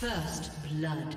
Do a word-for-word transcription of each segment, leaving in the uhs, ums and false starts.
First blood.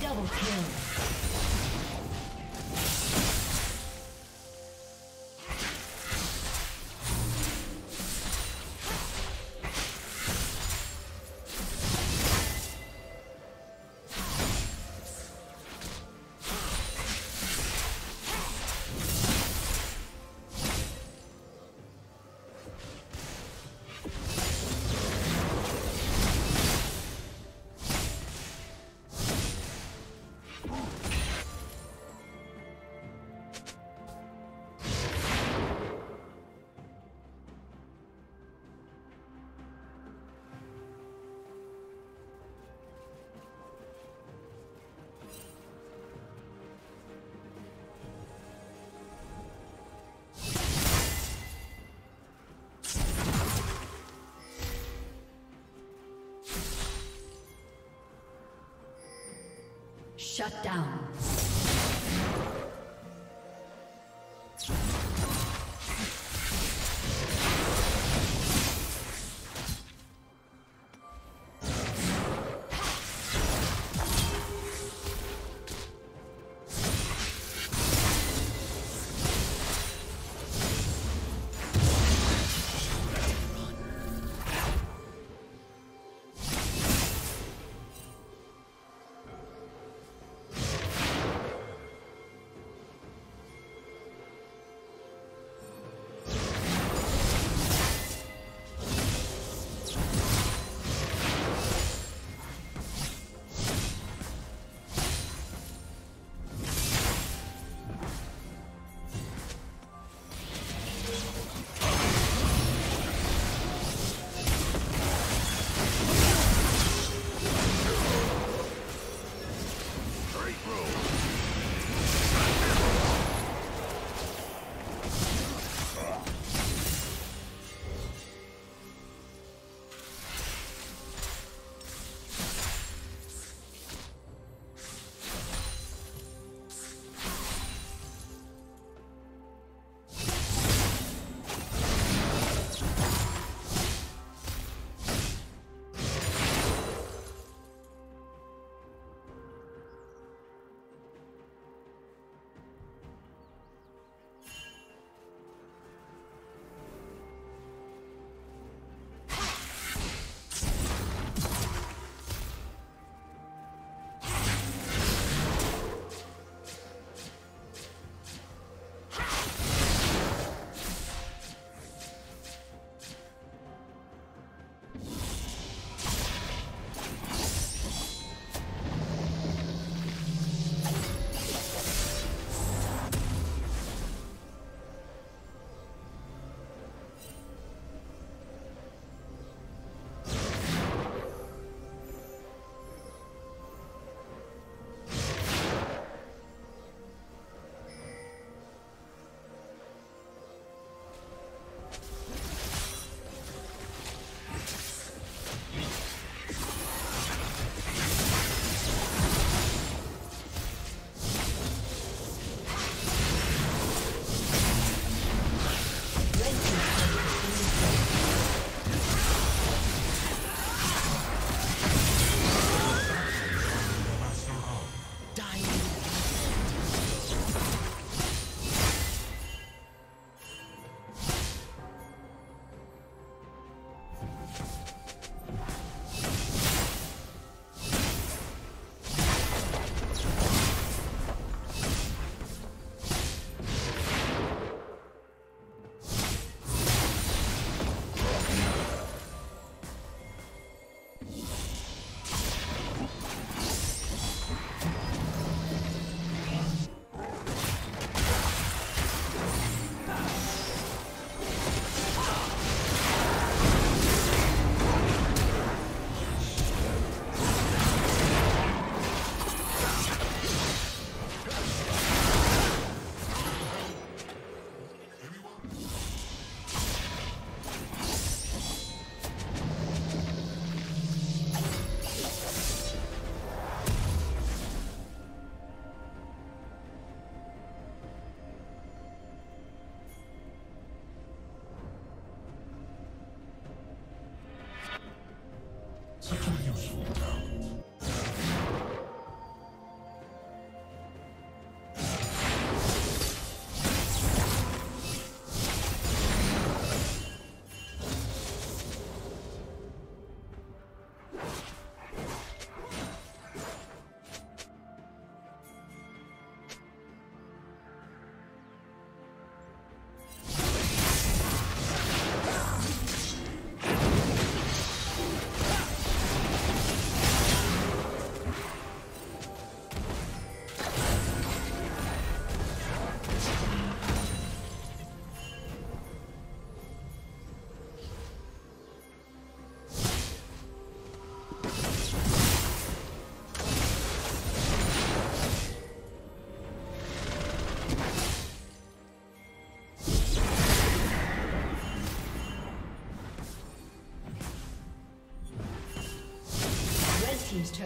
Double kill. Shut down.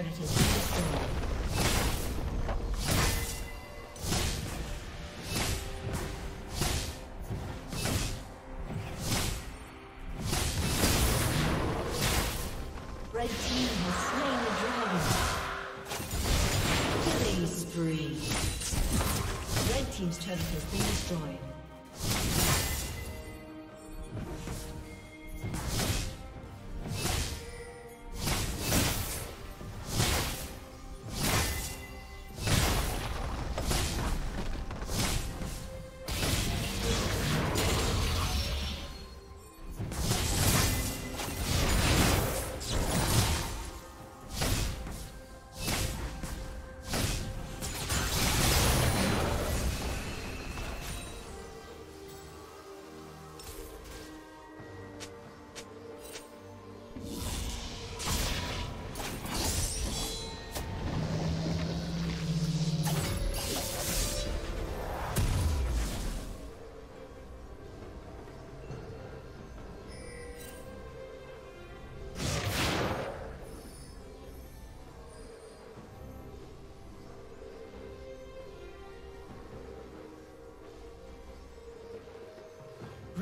문자를 제시했습니다.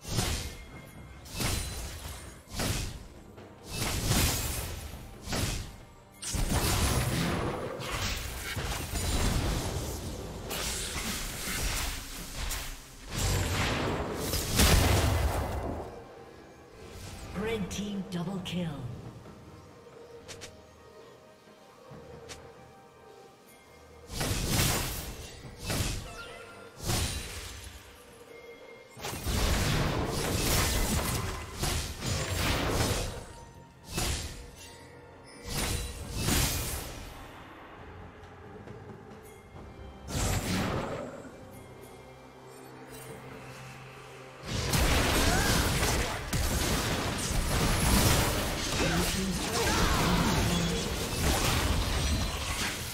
Red Team's turret has been destroyed. Team double kill.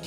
Blue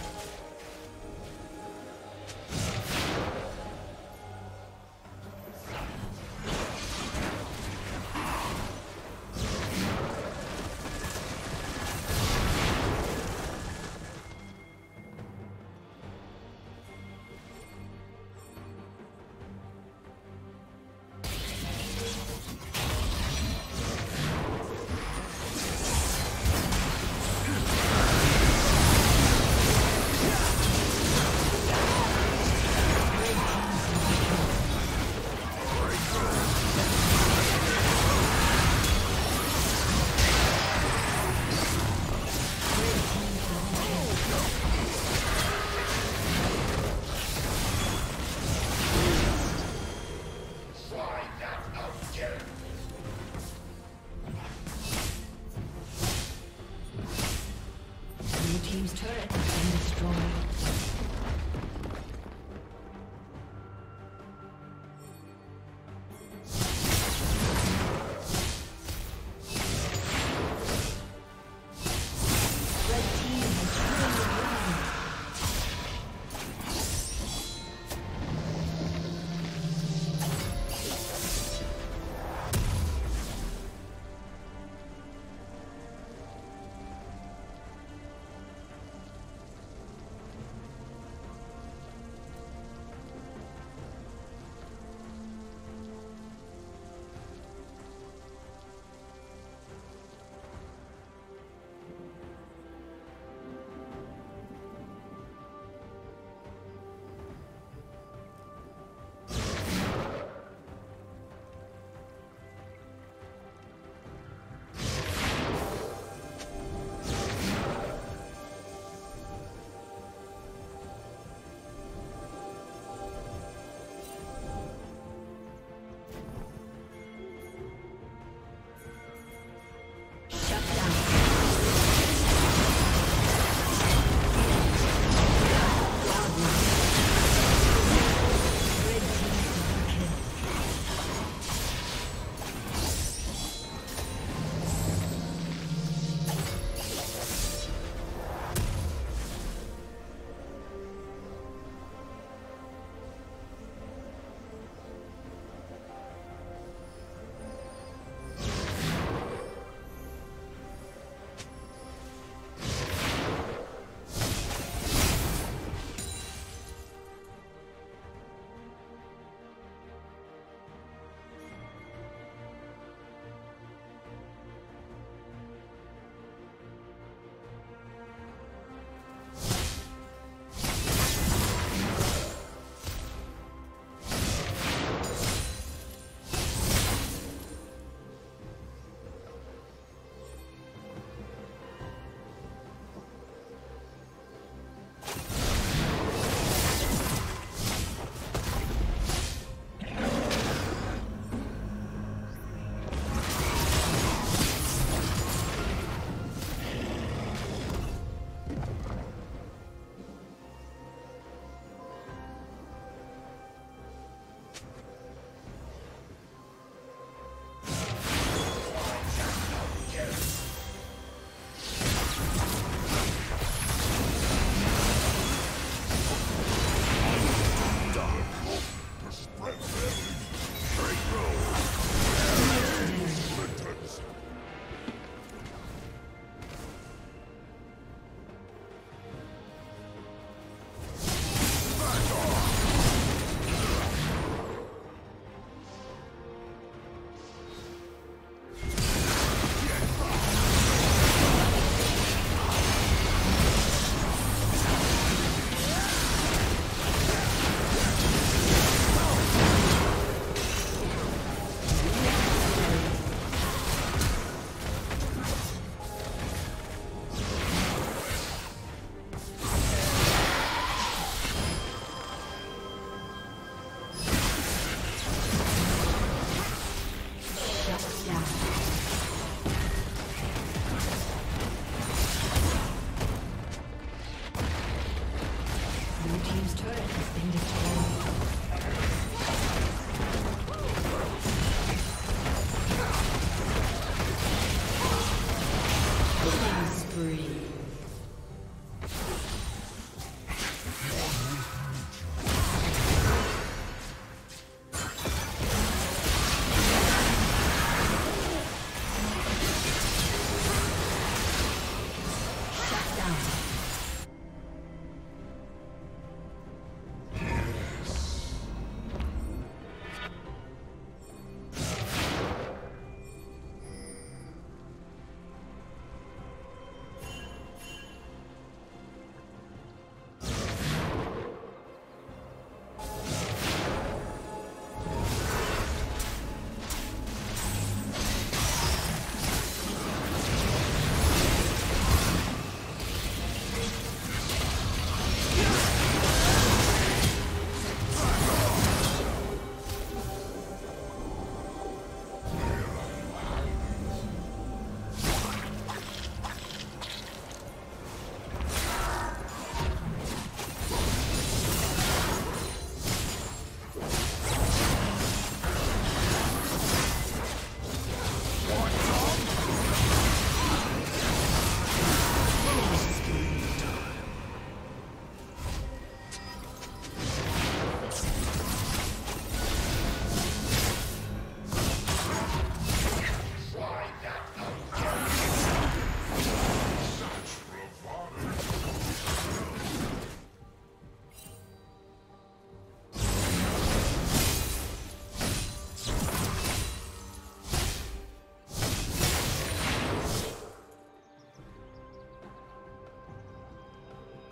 Spree.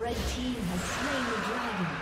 Red team has slain the dragon.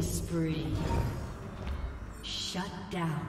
Spree. Shut down.